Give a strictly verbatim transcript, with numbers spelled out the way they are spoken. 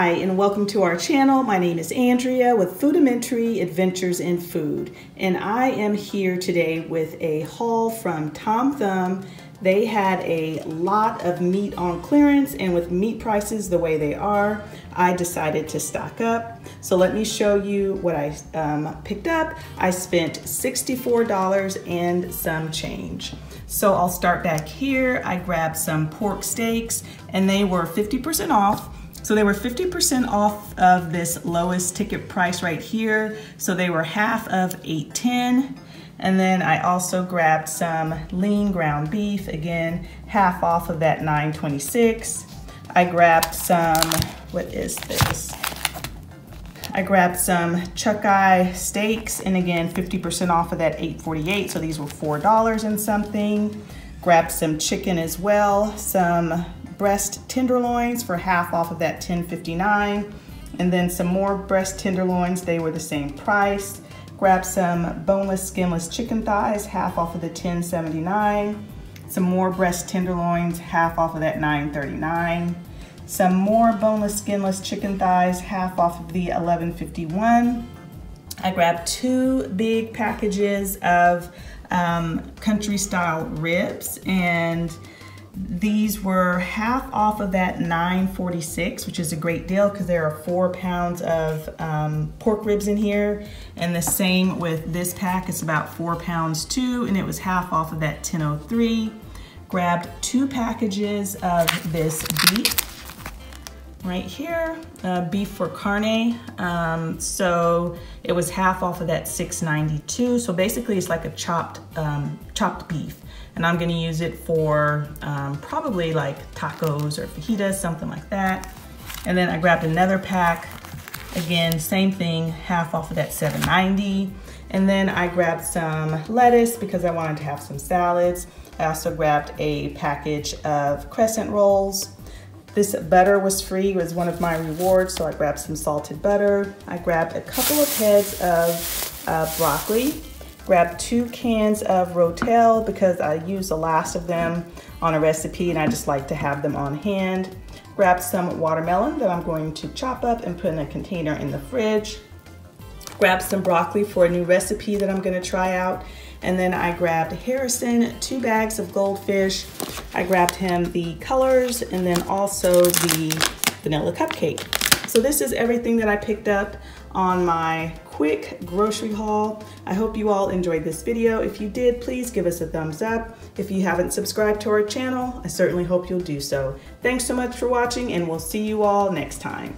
Hi, and welcome to our channel. My name is Andrea with Foodamentary Adventures in Food, and I am here today with a haul from Tom Thumb. They had a lot of meat on clearance, and with meat prices the way they are, I decided to stock up. So let me show you what I um, picked up. I spent sixty-four dollars and some change. So I'll start back here. I grabbed some pork steaks, and they were fifty percent off. So they were fifty percent off of this lowest ticket price right here. So they were half of eight ten. And then I also grabbed some lean ground beef, again, half off of that nine twenty-six. I grabbed some, what is this? I grabbed some Chuck-eye steaks, and again, fifty percent off of that eight forty-eight. So these were four dollars and something. Grabbed some chicken as well, some breast tenderloins for half off of that ten fifty-nine. And then some more breast tenderloins, they were the same price. Grabbed some boneless, skinless chicken thighs, half off of the ten seventy-nine. Some more breast tenderloins, half off of that nine thirty-nine. Some more boneless, skinless chicken thighs, half off of the eleven fifty-one. I grabbed two big packages of um, country style ribs, and these were half off of that nine forty-six, which is a great deal because there are four pounds of um, pork ribs in here. And the same with this pack, it's about four pounds too, and it was half off of that ten oh three. Grabbed two packages of this beef right here, uh, beef for carne. Um, so it was half off of that six ninety-two. So basically it's like a chopped, um, chopped beef. And I'm gonna use it for um, probably like tacos or fajitas, something like that. And then I grabbed another pack, again, same thing, half off of that seven ninety. And then I grabbed some lettuce because I wanted to have some salads. I also grabbed a package of crescent rolls. This butter was free, it was one of my rewards, so I grabbed some salted butter. I grabbed a couple of heads of uh, broccoli. Grabbed two cans of Rotel because I used the last of them on a recipe and I just like to have them on hand. Grabbed some watermelon that I'm going to chop up and put in a container in the fridge. Grabbed some broccoli for a new recipe that I'm gonna try out. And then I grabbed Harrison, two bags of goldfish. I grabbed him the colors and then also the vanilla cupcake. So this is everything that I picked up on my quick grocery haul. I hope you all enjoyed this video. If you did, please give us a thumbs up. If you haven't subscribed to our channel, I certainly hope you'll do so. Thanks so much for watching, and we'll see you all next time.